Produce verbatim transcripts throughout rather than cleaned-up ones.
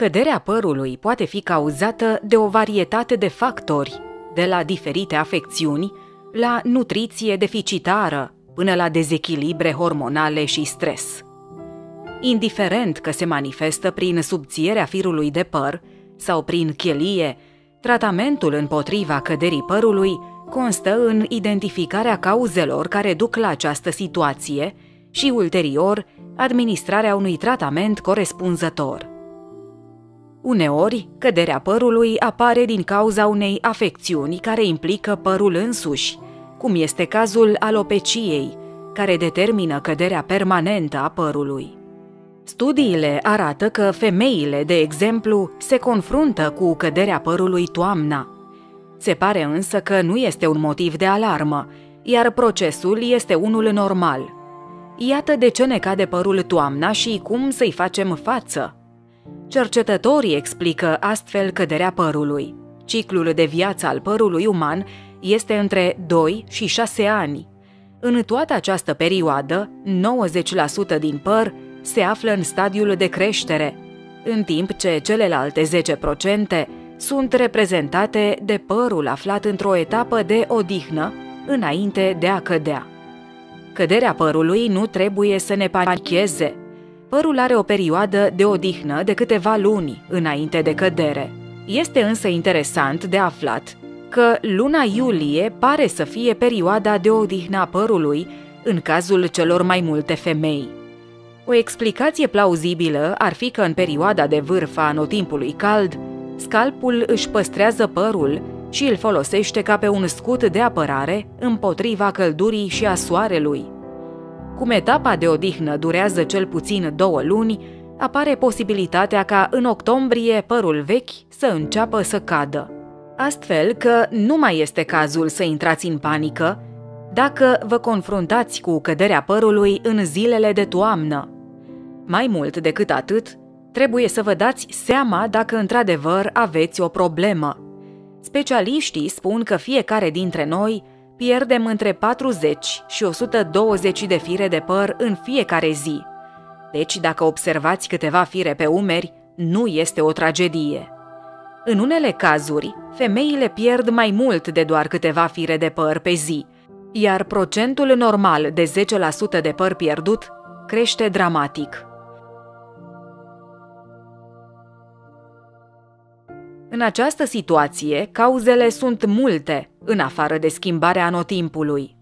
Căderea părului poate fi cauzată de o varietate de factori, de la diferite afecțiuni, la nutriție deficitară, până la dezechilibre hormonale și stres. Indiferent că se manifestă prin subțierea firului de păr sau prin chelie, tratamentul împotriva căderii părului constă în identificarea cauzelor care duc la această situație și, ulterior, administrarea unui tratament corespunzător. Uneori, căderea părului apare din cauza unei afecțiuni care implică părul însuși, cum este cazul alopeciei, care determină căderea permanentă a părului. Studiile arată că femeile, de exemplu, se confruntă cu căderea părului toamna. Se pare însă că nu este un motiv de alarmă, iar procesul este unul normal. Iată de ce ne cade părul toamna și cum să-i facem față. Cercetătorii explică astfel căderea părului. Ciclul de viață al părului uman este între doi și șase ani. În toată această perioadă, nouăzeci la sută din păr se află în stadiul de creștere, în timp ce celelalte zece la sută sunt reprezentate de părul aflat într-o etapă de odihnă, înainte de a cădea. Căderea părului nu trebuie să ne panicheze. Părul are o perioadă de odihnă de câteva luni înainte de cădere. Este însă interesant de aflat că luna iulie pare să fie perioada de odihnă a părului în cazul celor mai multe femei. O explicație plauzibilă ar fi că în perioada de vârf a anotimpului cald, scalpul își păstrează părul și îl folosește ca pe un scut de apărare împotriva căldurii și a soarelui. Cum etapa de odihnă durează cel puțin două luni, apare posibilitatea ca în octombrie părul vechi să înceapă să cadă. Astfel că nu mai este cazul să intrați în panică dacă vă confruntați cu căderea părului în zilele de toamnă. Mai mult decât atât, trebuie să vă dați seama dacă într-adevăr aveți o problemă. Specialiștii spun că fiecare dintre noi pierdem între patruzeci și o sută douăzeci de fire de păr în fiecare zi. Deci, dacă observați câteva fire pe umeri, nu este o tragedie. În unele cazuri, femeile pierd mai mult de doar câteva fire de păr pe zi, iar procentul normal de zece la sută de păr pierdut crește dramatic. În această situație, cauzele sunt multe, în afară de schimbarea anotimpului.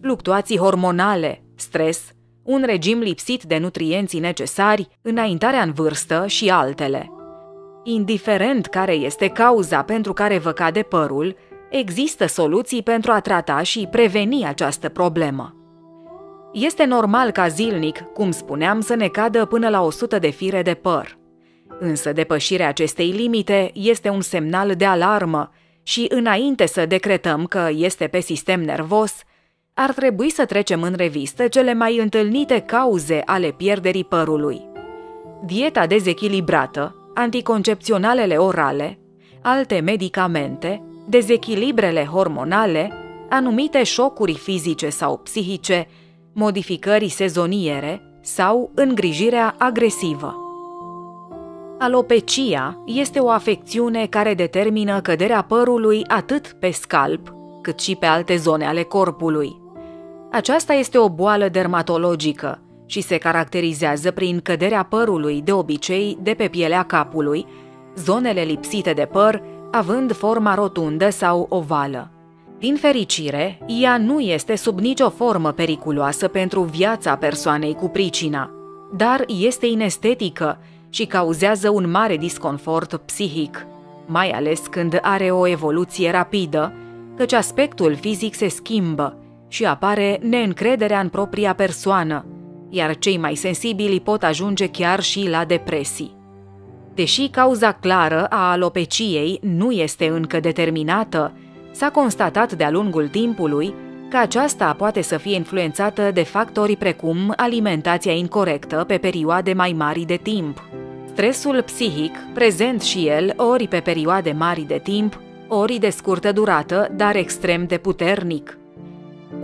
Fluctuații hormonale, stres, un regim lipsit de nutrienții necesari, înaintarea în vârstă și altele. Indiferent care este cauza pentru care vă cade părul, există soluții pentru a trata și preveni această problemă. Este normal ca zilnic, cum spuneam, să ne cadă până la o sută de fire de păr. Însă depășirea acestei limite este un semnal de alarmă și, înainte să decretăm că este pe sistem nervos, ar trebui să trecem în revistă cele mai întâlnite cauze ale pierderii părului. Dieta dezechilibrată, anticoncepționalele orale, alte medicamente, dezechilibrele hormonale, anumite șocuri fizice sau psihice, modificări sezoniere sau îngrijirea agresivă. Alopecia este o afecțiune care determină căderea părului atât pe scalp, cât și pe alte zone ale corpului. Aceasta este o boală dermatologică și se caracterizează prin căderea părului, de obicei de pe pielea capului, zonele lipsite de păr având forma rotundă sau ovală. Din fericire, ea nu este sub nicio formă periculoasă pentru viața persoanei cu pricina, dar este inestetică și cauzează un mare disconfort psihic, mai ales când are o evoluție rapidă, căci aspectul fizic se schimbă și apare neîncrederea în propria persoană, iar cei mai sensibili pot ajunge chiar și la depresii. Deși cauza clară a alopeciei nu este încă determinată, s-a constatat de-a lungul timpului că aceasta poate să fie influențată de factori precum alimentația incorrectă pe perioade mai mari de timp, stresul psihic, prezent și el ori pe perioade mari de timp, ori de scurtă durată, dar extrem de puternic.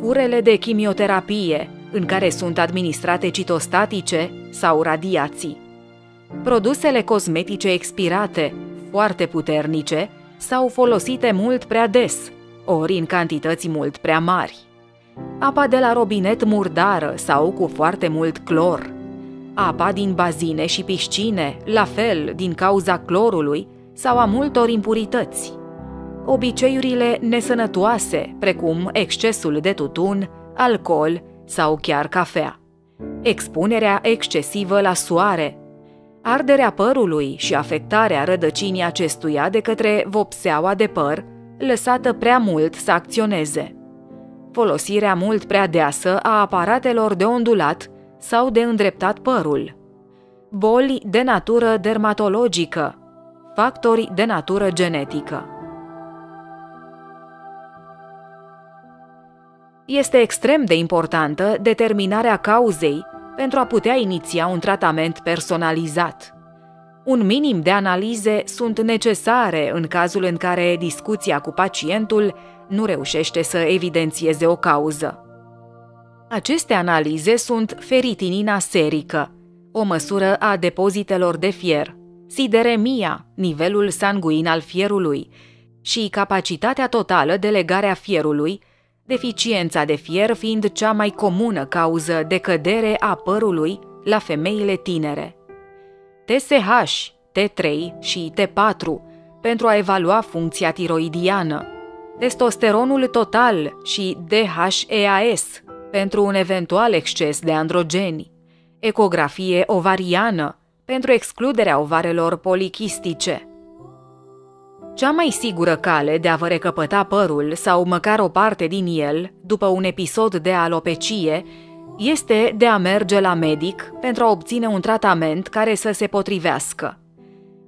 Curele de chimioterapie, în care sunt administrate citostatice sau radiații. Produsele cosmetice expirate, foarte puternice, sau folosite mult prea des, ori în cantități mult prea mari. Apa de la robinet murdară sau cu foarte mult clor. Apa din bazine și piscine, la fel, din cauza clorului sau a multor impurități. Obiceiurile nesănătoase, precum excesul de tutun, alcool sau chiar cafea. Expunerea excesivă la soare. Arderea părului și afectarea rădăcinii acestuia de către vopseaua de păr, lăsată prea mult să acționeze. Folosirea mult prea deasă a aparatelor de ondulat sau de îndreptat părul. Boli de natură dermatologică. Factori de natură genetică. Este extrem de importantă determinarea cauzei pentru a putea iniția un tratament personalizat. Un minim de analize sunt necesare în cazul în care discuția cu pacientul nu reușește să evidențieze o cauză. Aceste analize sunt feritinina serică, o măsură a depozitelor de fier, sideremia, nivelul sanguin al fierului, și capacitatea totală de legare a fierului, deficiența de fier fiind cea mai comună cauză de cădere a părului la femeile tinere. T S H, T trei și T patru pentru a evalua funcția tiroidiană, testosteronul total și D H E A S pentru un eventual exces de androgeni, ecografie ovariană pentru excluderea ovarelor polichistice. Cea mai sigură cale de a vă recăpăta părul sau măcar o parte din el după un episod de alopecie este de a merge la medic pentru a obține un tratament care să se potrivească.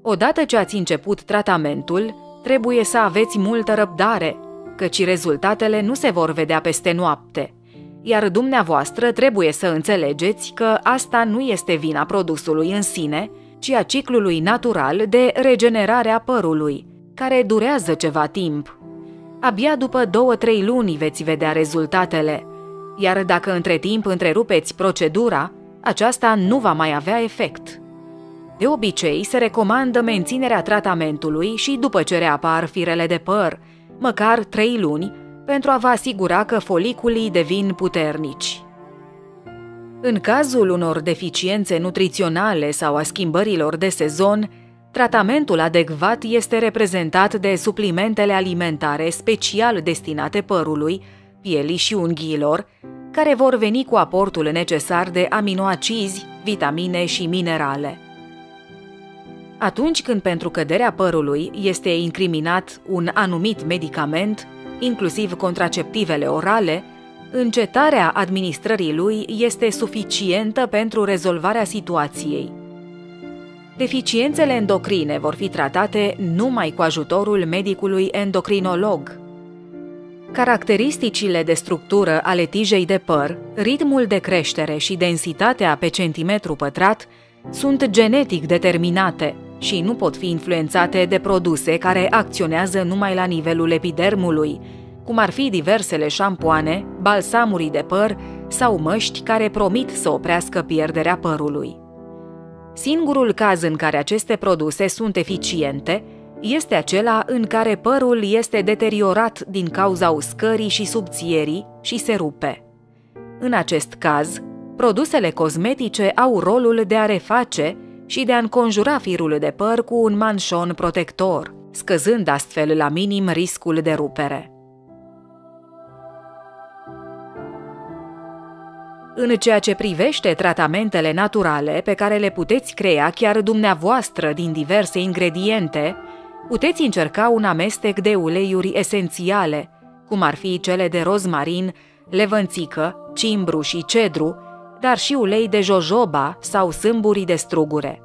Odată ce ați început tratamentul, trebuie să aveți multă răbdare, căci rezultatele nu se vor vedea peste noapte, iar dumneavoastră trebuie să înțelegeți că asta nu este vina produsului în sine, ci a ciclului natural de regenerare a părului, care durează ceva timp. Abia după două-trei luni veți vedea rezultatele, iar dacă între timp întrerupeți procedura, aceasta nu va mai avea efect. De obicei, se recomandă menținerea tratamentului și după ce reapar firele de păr, măcar trei luni, pentru a vă asigura că foliculii devin puternici. În cazul unor deficiențe nutriționale sau a schimbărilor de sezon, tratamentul adecvat este reprezentat de suplimentele alimentare special destinate părului, pielii și unghiilor, care vor veni cu aportul necesar de aminoacizi, vitamine și minerale. Atunci când pentru căderea părului este incriminat un anumit medicament, inclusiv contraceptivele orale, încetarea administrării lui este suficientă pentru rezolvarea situației. Deficiențele endocrine vor fi tratate numai cu ajutorul medicului endocrinolog. Caracteristicile de structură ale tijei de păr, ritmul de creștere și densitatea pe centimetru pătrat sunt genetic determinate și nu pot fi influențate de produse care acționează numai la nivelul epidermului, cum ar fi diversele șampoane, balsamuri de păr sau măști care promit să oprească pierderea părului. Singurul caz în care aceste produse sunt eficiente este acela în care părul este deteriorat din cauza uscării și subțierii și se rupe. În acest caz, produsele cosmetice au rolul de a reface și de a înconjura firul de păr cu un manșon protector, scăzând astfel la minim riscul de rupere. În ceea ce privește tratamentele naturale pe care le puteți crea chiar dumneavoastră din diverse ingrediente, puteți încerca un amestec de uleiuri esențiale, cum ar fi cele de rozmarin, levănțică, cimbru și cedru, dar și ulei de jojoba sau sâmburii de strugure.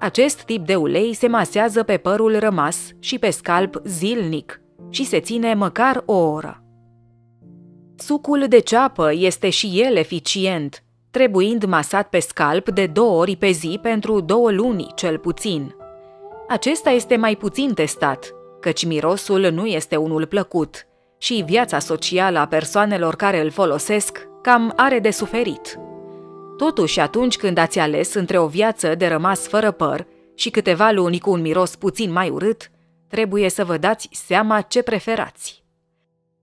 Acest tip de ulei se masează pe părul rămas și pe scalp zilnic și se ține măcar o oră. Sucul de ceapă este și el eficient, trebuind masat pe scalp de două ori pe zi pentru două luni cel puțin. Acesta este mai puțin testat, căci mirosul nu este unul plăcut și viața socială a persoanelor care îl folosesc cam are de suferit. Totuși, atunci când ați ales între o viață de rămas fără păr și câteva luni cu un miros puțin mai urât, trebuie să vă dați seama ce preferați.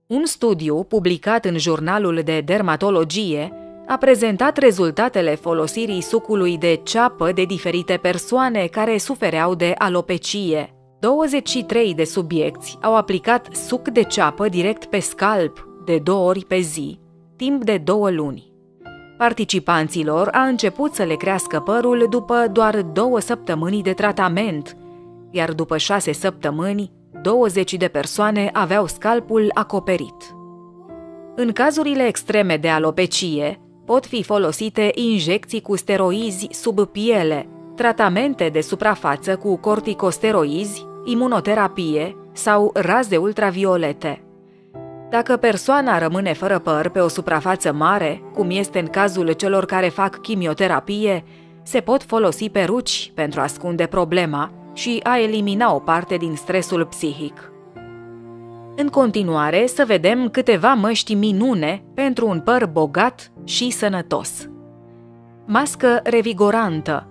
Un studiu publicat în Jurnalul de Dermatologie a prezentat rezultatele folosirii sucului de ceapă de diferite persoane care sufereau de alopecie. douăzeci și trei de subiecți au aplicat suc de ceapă direct pe scalp de două ori pe zi, timp de două luni. Participanților a început să le crească părul după doar două săptămâni de tratament, iar după șase săptămâni, douăzeci de persoane aveau scalpul acoperit. În cazurile extreme de alopecie, pot fi folosite injecții cu steroizi sub piele, tratamente de suprafață cu corticosteroizi, imunoterapie sau raze ultraviolete. Dacă persoana rămâne fără păr pe o suprafață mare, cum este în cazul celor care fac chimioterapie, se pot folosi peruci pentru a ascunde problema și a elimina o parte din stresul psihic. În continuare, să vedem câteva măști minune pentru un păr bogat și sănătos. Mască revigorantă.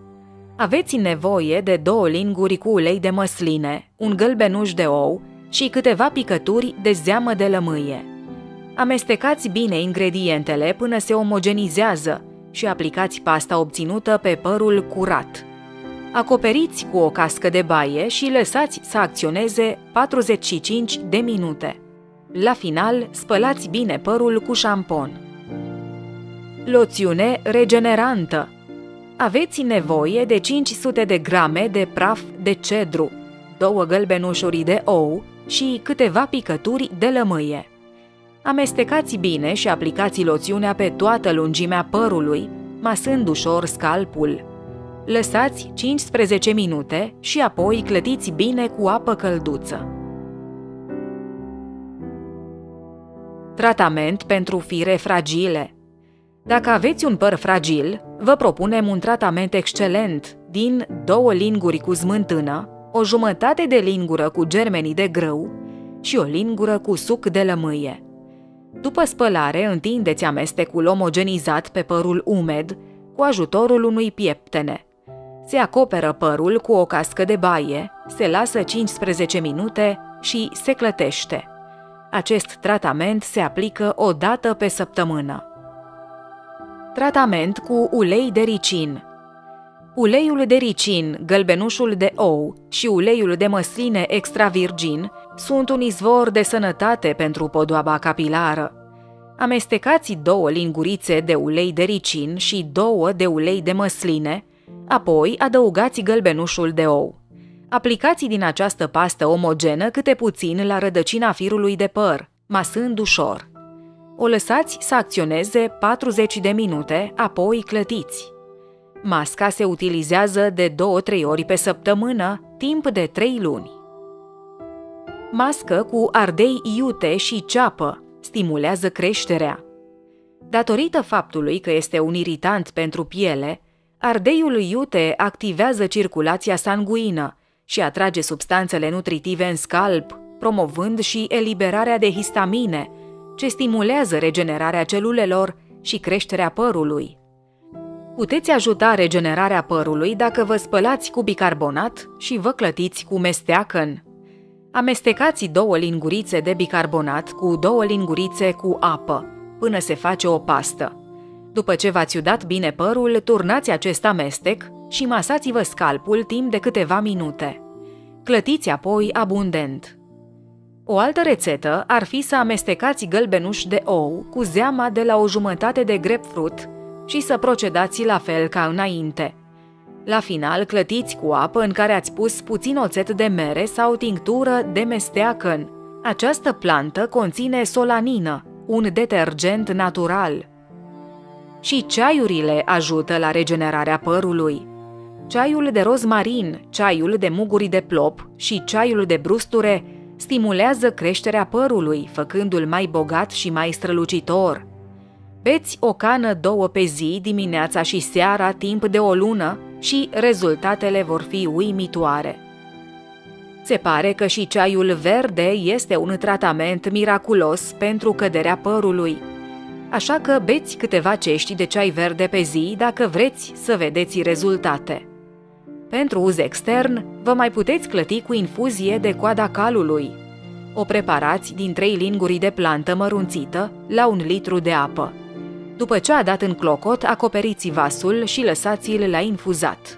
Aveți nevoie de două linguri cu ulei de măsline, un gălbenuș de ou și câteva picături de zeamă de lămâie. Amestecați bine ingredientele până se omogenizează și aplicați pasta obținută pe părul curat. Acoperiți cu o cască de baie și lăsați să acționeze patruzeci și cinci de minute. La final, spălați bine părul cu șampon. Loțiune regenerantă. Aveți nevoie de cinci sute de grame de praf de cedru, două gălbenușuri de ou și câteva picături de lămâie. Amestecați bine și aplicați loțiunea pe toată lungimea părului, masând ușor scalpul. Lăsați cincisprezece minute și apoi clătiți bine cu apă călduță. Tratament pentru fire fragile. Dacă aveți un păr fragil, vă propunem un tratament excelent din două linguri cu smântână, o jumătate de lingură cu germenii de grâu și o lingură cu suc de lămâie. După spălare, întindeți amestecul omogenizat pe părul umed cu ajutorul unui pieptene. Se acoperă părul cu o cască de baie, se lasă cincisprezece minute și se clătește. Acest tratament se aplică o dată pe săptămână. Tratament cu ulei de ricin. Uleiul de ricin, gălbenușul de ou și uleiul de măsline extra virgin sunt un izvor de sănătate pentru podoaba capilară. Amestecați două lingurițe de ulei de ricin și două de ulei de măsline, apoi adăugați gălbenușul de ou. Aplicați din această pastă omogenă câte puțin la rădăcina firului de păr, masând ușor. O lăsați să acționeze patruzeci de minute, apoi clătiți. Masca se utilizează de două-trei ori pe săptămână, timp de trei luni. Mască cu ardei iute și ceapă stimulează creșterea. Datorită faptului că este un iritant pentru piele, ardeiul iute activează circulația sanguină și atrage substanțele nutritive în scalp, promovând și eliberarea de histamine, ce stimulează regenerarea celulelor și creșterea părului. Puteți ajuta regenerarea părului dacă vă spălați cu bicarbonat și vă clătiți cu mesteacăn. Amestecați două lingurițe de bicarbonat cu două lingurițe cu apă, până se face o pastă. După ce v-ați udat bine părul, turnați acest amestec și masați-vă scalpul timp de câteva minute. Clătiți apoi abundent. O altă rețetă ar fi să amestecați gălbenuș de ou cu zeama de la o jumătate de grapefruit și să procedați la fel ca înainte. La final, clătiți cu apă în care ați pus puțin oțet de mere sau tinctură de mesteacăn. Această plantă conține solanină, un detergent natural. Și ceaiurile ajută la regenerarea părului. Ceaiul de rozmarin, ceaiul de muguri de plop și ceaiul de brusture stimulează creșterea părului, făcându-l mai bogat și mai strălucitor. Beți o cană două pe zi, dimineața și seara, timp de o lună și rezultatele vor fi uimitoare. Se pare că și ceaiul verde este un tratament miraculos pentru căderea părului. așa că beți câteva cești de ceai verde pe zi dacă vreți să vedeți rezultate. Pentru uz extern, vă mai puteți clăti cu infuzie de coada calului. O preparați din trei linguri de plantă mărunțită la un litru de apă. După ce a dat în clocot, acoperiți vasul și lăsați-l la infuzat.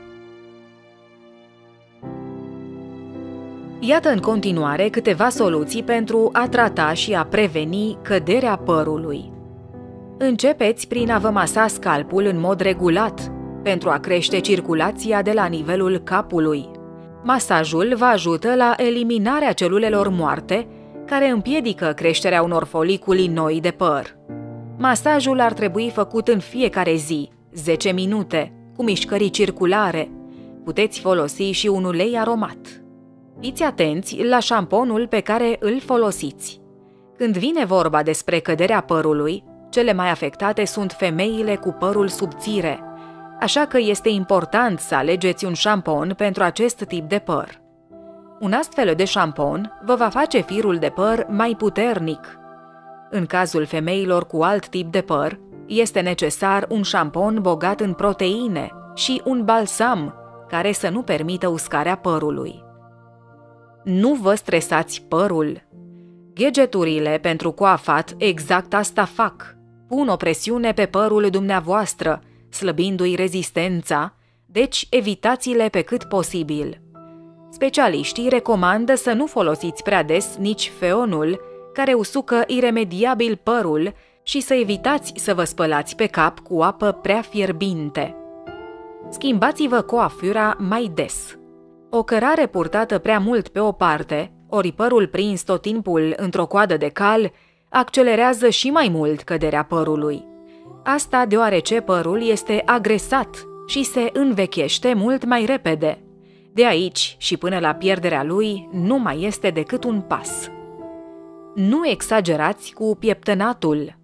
Iată în continuare câteva soluții pentru a trata și a preveni căderea părului. Începeți prin a vă masa scalpul în mod regulat, pentru a crește circulația de la nivelul capului. Masajul vă ajută la eliminarea celulelor moarte, care împiedică creșterea unor foliculi noi de păr. Masajul ar trebui făcut în fiecare zi, zece minute, cu mișcări circulare. Puteți folosi și un ulei aromat. Fiți atenți la șamponul pe care îl folosiți. Când vine vorba despre căderea părului, cele mai afectate sunt femeile cu părul subțire, așa că este important să alegeți un șampon pentru acest tip de păr. Un astfel de șampon vă va face firul de păr mai puternic. În cazul femeilor cu alt tip de păr, este necesar un șampon bogat în proteine și un balsam care să nu permită uscarea părului. Nu vă stresați părul. Gadgeturile pentru coafat exact asta fac. Pun o presiune pe părul dumneavoastră, slăbindu-i rezistența, deci evitați-le pe cât posibil. Specialiștii recomandă să nu folosiți prea des nici feonul, care usucă iremediabil părul, și să evitați să vă spălați pe cap cu apă prea fierbinte. Schimbați-vă coafura mai des. O cărare purtată prea mult pe o parte, ori părul prins tot timpul într-o coadă de cal, accelerează și mai mult căderea părului. Asta deoarece părul este agresat și se învechește mult mai repede. De aici și până la pierderea lui nu mai este decât un pas. Nu exagerați cu pieptănatul.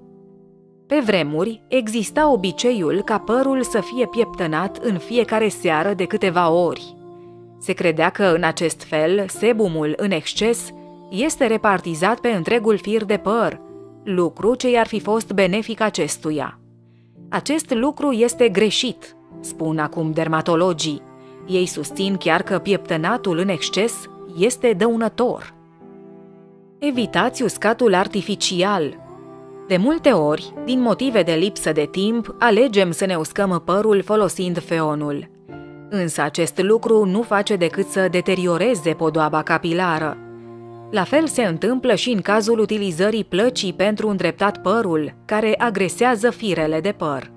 Pe vremuri exista obiceiul ca părul să fie pieptănat în fiecare seară de câteva ori. Se credea că în acest fel sebumul în exces este repartizat pe întregul fir de păr, lucru ce i-ar fi fost benefic acestuia. Acest lucru este greșit, spun acum dermatologii. Ei susțin chiar că pieptănatul în exces este dăunător. Evitați uscatul artificial. De multe ori, din motive de lipsă de timp, alegem să ne uscăm părul folosind feonul. Însă acest lucru nu face decât să deterioreze podoaba capilară. La fel se întâmplă și în cazul utilizării plăcii pentru îndreptat părul, care agresează firele de păr.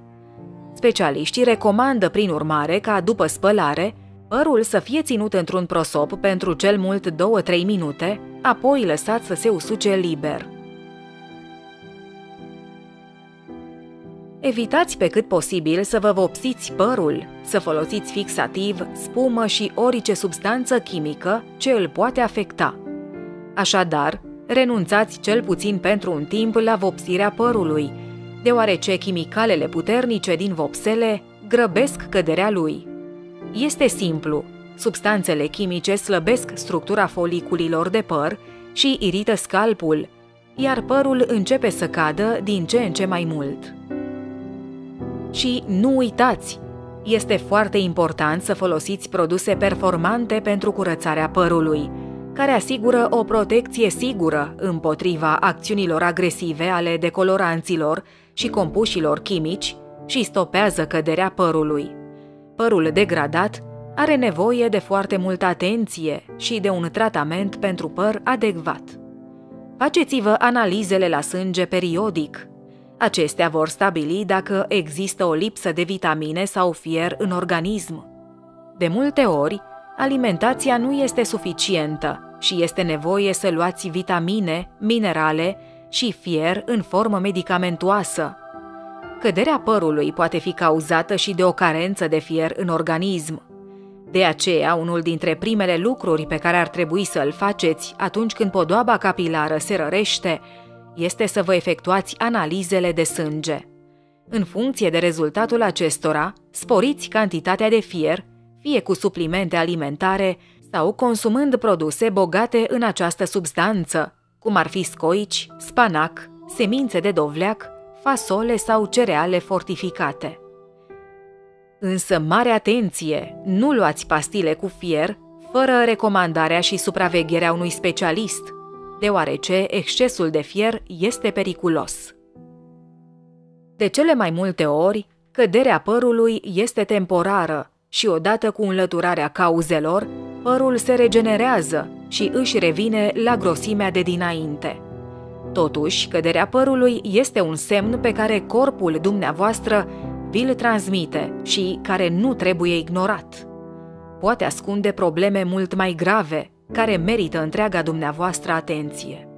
Specialiștii recomandă, prin urmare, ca după spălare, părul să fie ținut într-un prosop pentru cel mult două-trei minute, apoi lăsat să se usuce liber. Evitați pe cât posibil să vă vopsiți părul, să folosiți fixativ, spumă și orice substanță chimică ce îl poate afecta. Așadar, renunțați cel puțin pentru un timp la vopsirea părului, deoarece chimicalele puternice din vopsele grăbesc căderea lui. Este simplu, substanțele chimice slăbesc structura foliculilor de păr și irită scalpul, iar părul începe să cadă din ce în ce mai mult. Și nu uitați, este foarte important să folosiți produse performante pentru curățarea părului, care asigură o protecție sigură împotriva acțiunilor agresive ale decoloranților și compușilor chimici și stopează căderea părului. Părul degradat are nevoie de foarte multă atenție și de un tratament pentru păr adecvat. Faceți-vă analizele la sânge periodic. Acestea vor stabili dacă există o lipsă de vitamine sau fier în organism. De multe ori, alimentația nu este suficientă și este nevoie să luați vitamine, minerale și fier în formă medicamentoasă. Căderea părului poate fi cauzată și de o carență de fier în organism. De aceea, unul dintre primele lucruri pe care ar trebui să îl faceți atunci când podoaba capilară se rărește este să vă efectuați analizele de sânge. În funcție de rezultatul acestora, sporiți cantitatea de fier, fie cu suplimente alimentare sau consumând produse bogate în această substanță, cum ar fi scoici, spanac, semințe de dovleac, fasole sau cereale fortificate. Însă mare atenție! Nu luați pastile cu fier fără recomandarea și supravegherea unui specialist, deoarece excesul de fier este periculos. De cele mai multe ori, căderea părului este temporară și odată cu înlăturarea cauzelor, părul se regenerează și își revine la grosimea de dinainte. Totuși, căderea părului este un semn pe care corpul dumneavoastră vi-l transmite și care nu trebuie ignorat. Poate ascunde probleme mult mai grave, care merită întreaga dumneavoastră atenție.